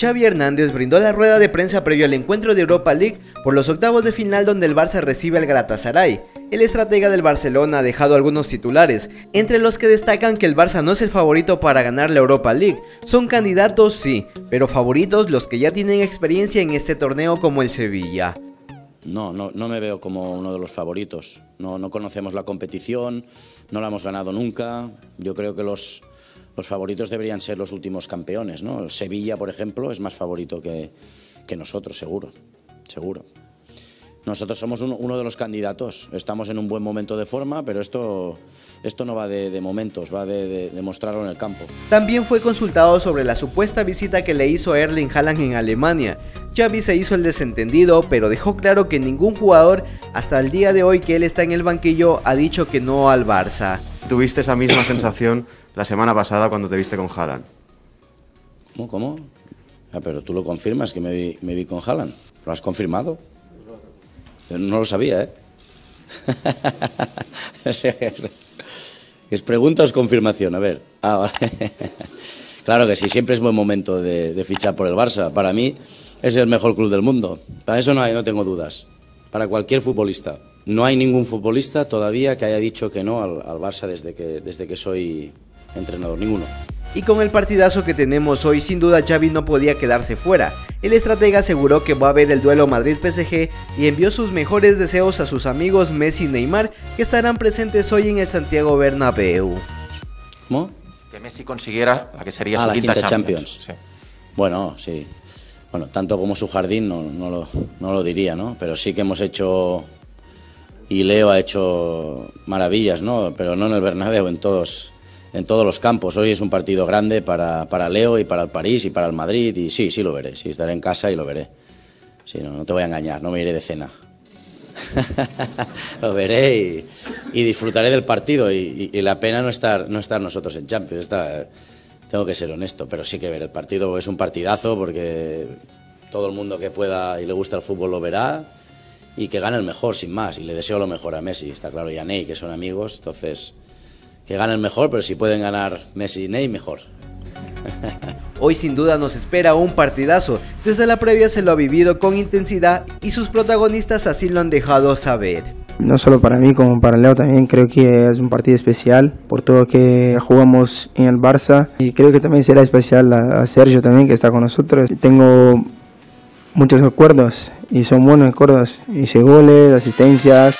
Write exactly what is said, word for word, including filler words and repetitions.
Xavi Hernández brindó la rueda de prensa previo al encuentro de Europa League por los octavos de final donde el Barça recibe al Galatasaray. El estratega del Barcelona ha dejado algunos titulares, entre los que destacan que el Barça no es el favorito para ganar la Europa League. Son candidatos sí, pero favoritos los que ya tienen experiencia en este torneo como el Sevilla. No, no, no me veo como uno de los favoritos. No, no conocemos la competición, no la hemos ganado nunca. Yo creo que los... Los favoritos deberían ser los últimos campeones, ¿no? El Sevilla, por ejemplo, es más favorito que, que nosotros, seguro, seguro. Nosotros somos uno, uno de los candidatos, estamos en un buen momento de forma, pero esto, esto no va de, de momentos, va de, de, de mostrarlo en el campo. También fue consultado sobre la supuesta visita que le hizo Erling Haaland en Alemania. Xavi se hizo el desentendido, pero dejó claro que ningún jugador, hasta el día de hoy que él está en el banquillo, ha dicho que no al Barça. ¿Tuviste esa misma sensación la semana pasada cuando te viste con Haaland? ¿Cómo? ¿Cómo? Ah, pero tú lo confirmas, que me vi, me vi con Haaland. ¿Lo has confirmado? No lo sabía, ¿eh? Es pregunta o es confirmación, a ver. Ah, vale. Claro que sí, siempre es buen momento de, de fichar por el Barça. Para mí es el mejor club del mundo. Para eso no, hay, no tengo dudas. Para cualquier futbolista. No hay ningún futbolista todavía que haya dicho que no al, al Barça desde que, desde que soy entrenador, ninguno. Y con el partidazo que tenemos hoy, sin duda Xavi no podía quedarse fuera. El estratega aseguró que va a haber el duelo Madrid P S G y envió sus mejores deseos a sus amigos Messi y Neymar, que estarán presentes hoy en el Santiago Bernabéu. ¿Cómo? Que Messi consiguiera la que sería ah, su la quinta, quinta Champions. Champions. Sí. Bueno, sí. Bueno, tanto como su jardín no, no, lo, no lo diría, ¿no? Pero sí que hemos hecho... Y Leo ha hecho maravillas, ¿no? Pero no en el Bernabéu, en todos, en todos los campos. Hoy es un partido grande para, para Leo y para el París y para el Madrid. Y sí, sí lo veré. Sí, estaré en casa y lo veré. Sí, no, no te voy a engañar, no me iré de cena. Lo veré y, y disfrutaré del partido. Y, y, y la pena no estar, no estar nosotros en Champions. Está, tengo que ser honesto, pero sí que ver el partido. Es un partidazo porque todo el mundo que pueda y le gusta el fútbol lo verá. Y que gane el mejor, sin más. Y le deseo lo mejor a Messi, está claro, y a Ney, que son amigos. Entonces, que gane el mejor, pero si pueden ganar Messi y Ney, mejor. Hoy sin duda nos espera un partidazo. Desde la previa se lo ha vivido con intensidad y sus protagonistas así lo han dejado saber. No solo para mí, como para Leo también, creo que es un partido especial por todo que jugamos en el Barça. Y creo que también será especial a Sergio también, que está con nosotros. Tengo muchos recuerdos y son buenos recuerdos, hice goles, asistencias.